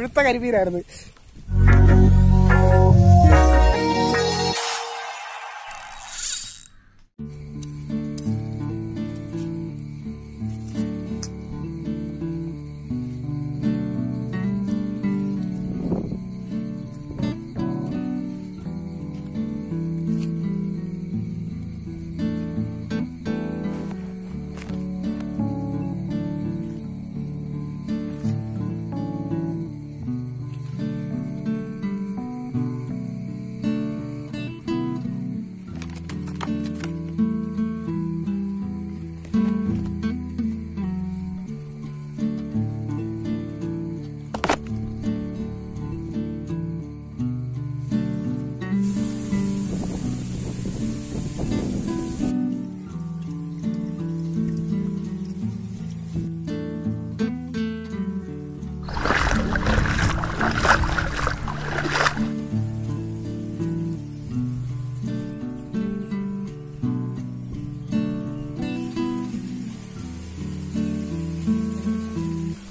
ഉഴുത്ത കരിമീനായിരുന്നു.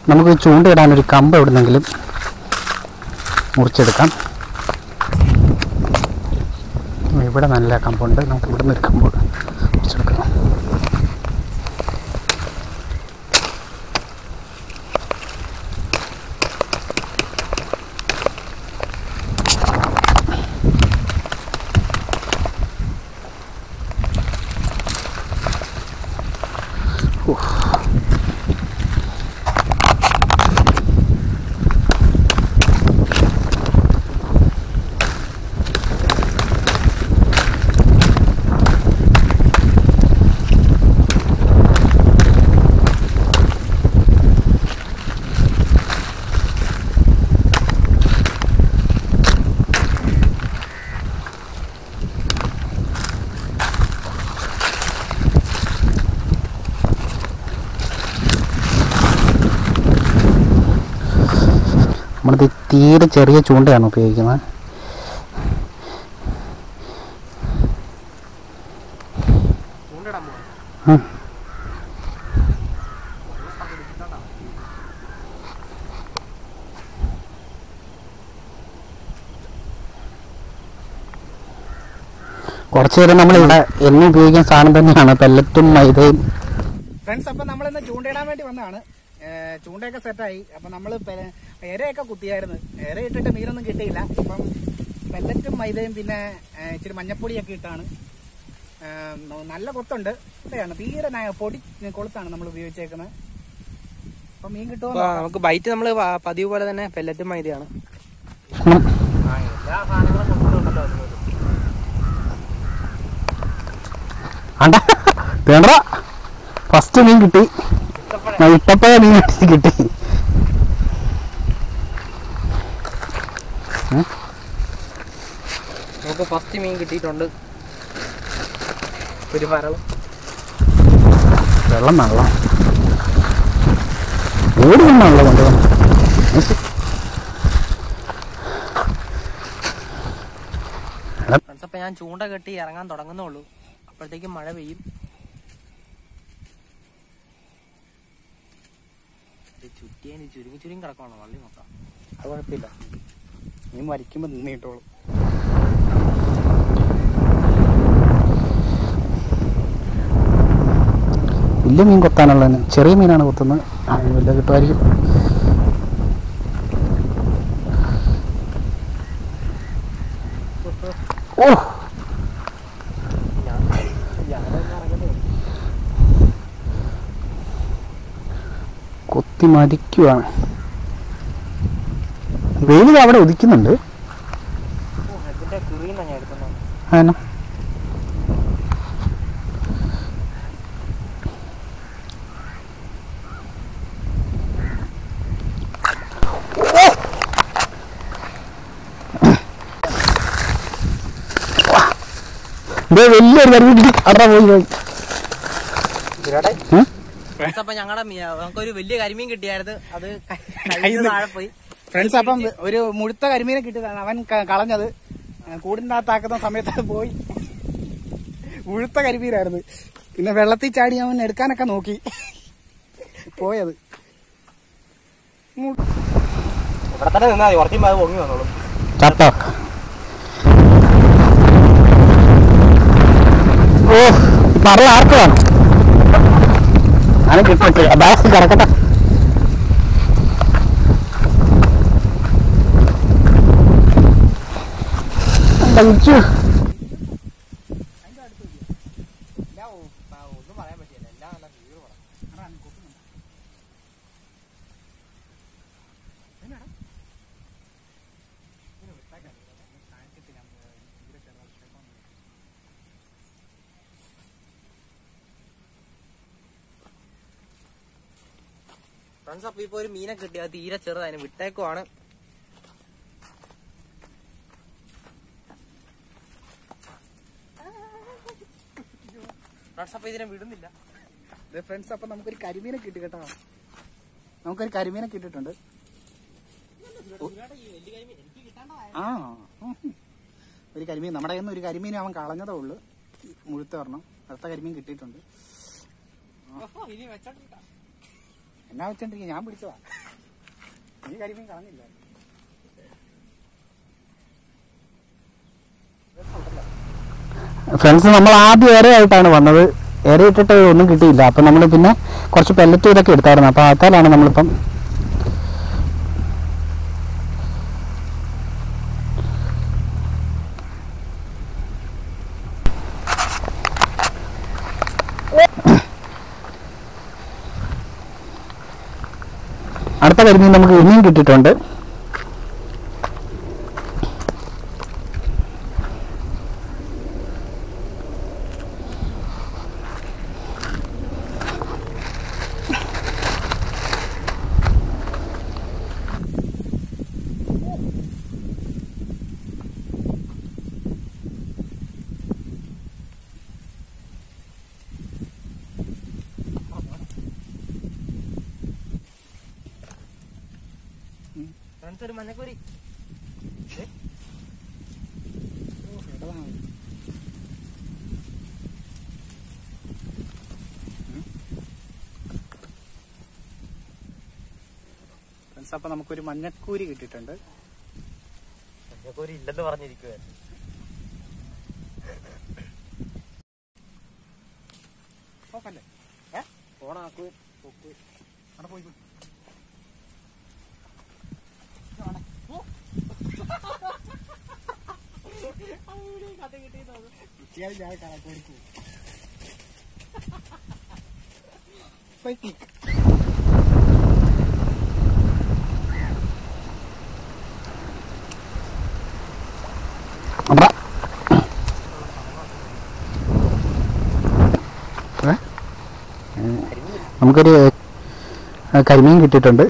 നമുക്ക് ചൂണ്ടയിടാനൊരു കമ്പ് എവിടുന്നെങ്കിലും മുറിച്ചെടുക്കാം. ഇവിടെ നല്ല കമ്പുണ്ട്, നമുക്ക് ഇവിടെ നിന്നൊരു കമ്പ് മുറിച്ചെടുക്കാം. നമ്മളത് തീരെ ചെറിയ ചൂണ്ടയാണ് ഉപയോഗിക്കുന്നത്. കുറച്ചു നേരം നമ്മളിവിടെ എന്നും ഉപയോഗിക്കുന്ന സാധനം തന്നെയാണ് പെല്ലറ്റും മൈദയും. ഫ്രണ്ട്സ്, അപ്പൊ നമ്മളിന്ന് ചൂണ്ടയിടാൻ വേണ്ടി വന്നതാണ്. ചൂണ്ടയൊക്കെ സെറ്റായി. അപ്പം നമ്മൾ ഇരയൊക്കെ കുത്തിയായിരുന്നു. ഇര ഇട്ടിട്ട് മീനൊന്നും കിട്ടിയില്ല. അപ്പം പെല്ലറ്റും മൈദയും പിന്നെ ഇച്ചിരി മഞ്ഞപ്പൊടിയൊക്കെ ഇട്ടാണ്. നല്ല കൊത്തുണ്ട്. ഇവിടെയാണ് തീരെ പൊടി കൊളുത്താണ് നമ്മൾ ഉപയോഗിച്ചേക്കുന്നത്. അപ്പം മീൻ കിട്ടുമോ? നമുക്ക് ബൈറ്റ് നമ്മൾ പതിവ് പോലെ തന്നെ പെല്ലറ്റും മൈദയാണ്. എല്ലാ സാധനങ്ങളും കൊണ്ടുണ്ടല്ലോ. വേണ്ട, ഫസ്റ്റ് മീൻ കിട്ടി. ഇട്ടപ്പോഴാ മീൻ കിട്ടി. നമുക്ക് ഫസ്റ്റ് മീൻ കിട്ടിയിട്ടുണ്ട്. ഒരു മരളം വെള്ളം നല്ല ഓടി വന്നാണല്ലോ കൊണ്ടുവന്നു. അപ്പം ഞാൻ ചൂണ്ട കെട്ടി ഇറങ്ങാൻ തുടങ്ങുന്നുള്ളൂ. അപ്പോഴത്തേക്കും മഴ പെയ്യും. ചുറ്റിയതിന് ചുരുങ്ങി ചുരുങ്ങി കിടക്കുവാണോ വള്ളി മൊത്തം? അത് കുഴപ്പമില്ല, നീ മരിക്കുമ്പോ നിന്നിട്ടോളൂ. വലിയ മീൻ കൊത്താനുള്ളതിന് ചെറിയ മീനാണ് കൊത്തുന്നത്. വല്ല കിട്ടുമായിരിക്കും. ഓ, കൊത്തി മരിക്കുവാണ്. വെയിൽ അവിടെ ഉദിക്കുന്നുണ്ട്. വലിയൊരു കരുവിട്ടി അവിടെ പോയി. അപ്പൊ ഞങ്ങളുടെ നമുക്കൊരു വലിയ കരിമീൻ കിട്ടിയായിരുന്നു. അത് താഴെ പോയി. ഫ്രണ്ട്സ്, അപ്പം ഒരു മുഴുത്ത കരിമീനെ കിട്ടിയതാണ്. അവൻ കളഞ്ഞത് കൂടിൻ്റെ അകത്താക്കുന്ന സമയത്ത് അത് പോയി. മുഴുത്ത കരിമീനായിരുന്നു. പിന്നെ വെള്ളത്തിൽ ചാടി അവൻ എടുക്കാനൊക്കെ നോക്കി പോയത്. Catok. Parla apa? Anak itu tidak bahas secara ketat. Bancuh. Friends, up people, meena kittiyadu theera cherudayane vittekkuvaanu. Friends, up idine vidunnilla. They friends appo namukku oru karimeena kitti ketta. Namukku oru karimeena kittittundu. ഒരു കരിമീൻ നമ്മുടെ കയ്യിൽ നിന്ന് ഒരു കരിമീൻ അവൻ കളഞ്ഞതേ ഉള്ളൂ. മുഴുത്ത വരണം. അടുത്ത കരിമീൻ കിട്ടിയിട്ടുണ്ട്. എന്നാ വെച്ചിട്ടിരിക്കും, ഞാൻ പിടിച്ചതാ. ഈ കരിമീൻ കളഞ്ഞില്ല. ഫ്രണ്ട്സ്, നമ്മൾ ആദ്യം ഏറെയായിട്ടാണ് വന്നത്. ഏറെ ഇട്ടിട്ട് ഒന്നും കിട്ടിയില്ല. അപ്പം നമ്മൾ പിന്നെ കുറച്ച് പെല്ലറ്റ് ഇതൊക്കെ എടുത്തായിരുന്നു. അപ്പം അത്താലാണ് നമ്മളിപ്പം അടുത്ത കരിമീൻ നമുക്ക് ഇനിയും കിട്ടിയിട്ടുണ്ട്. Terus mana kuri? Friends, apa nama kuri mana kuri gitu tanda? Mana kuri lalu warnanya dikau. Oh kan deh? Ya? Orang aku, aku, mana kuri? Dia jalan cara kurku. Fighting. Apa? Hah? Amkari karimin kittittundu.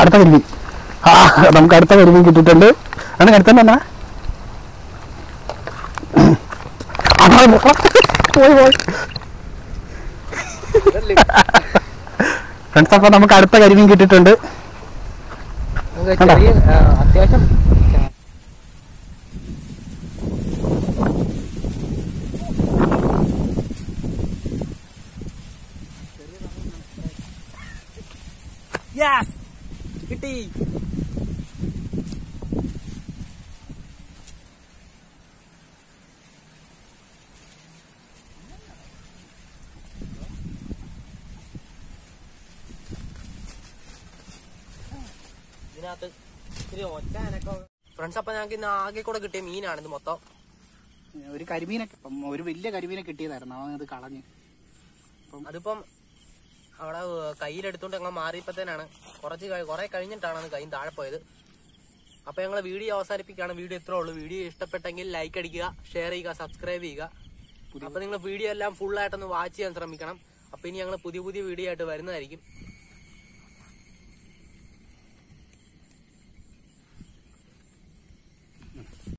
അടുത്ത കരിമീൻ ആ നമുക്ക് അടുത്ത കരിമീൻ കിട്ടിയിട്ടുണ്ട്. അങ്ങനെ അടുത്ത തന്നെ ഫ്രണ്ട്സ്, അപ്പൊ നമുക്ക് അടുത്ത കരിമീൻ കിട്ടിയിട്ടുണ്ട്. അത്യാവശ്യം Kitty. Ini ada oca anak kau. Friends, apa yang kita agak kurang gede mien ada tu mata. Orang karimin nak, orang beliau karimin nak gede dah. Nama yang tu kalanya. Aduh pom. അവിടെ കയ്യിലെടുത്തോണ്ട് ഞങ്ങൾ മാറിയപ്പോഴത്തേനാണ് കുറേ കഴിഞ്ഞിട്ടാണ് കൈ താഴെ പോയത്. അപ്പോൾ ഞങ്ങൾ video അവസാനിപ്പിക്കുകയാണ്. വീഡിയോ ഇത്രേ ഉള്ളൂ. വീഡിയോ ഇഷ്ടപ്പെട്ടെങ്കിൽ ലൈക്ക് അടിക്കുക, ഷെയർ ചെയ്യുക, സബ്സ്ക്രൈബ് ചെയ്യുക. അപ്പോൾ നിങ്ങൾ വീഡിയോ എല്ലാം ഫുള്ളായിട്ടൊന്ന് വാച്ച് ചെയ്യാൻ ശ്രമിക്കണം. അപ്പോൾ ഇനി ഞങ്ങൾ പുതിയ പുതിയ വീഡിയോ ആയിട്ട് വരുന്നതായിരിക്കും.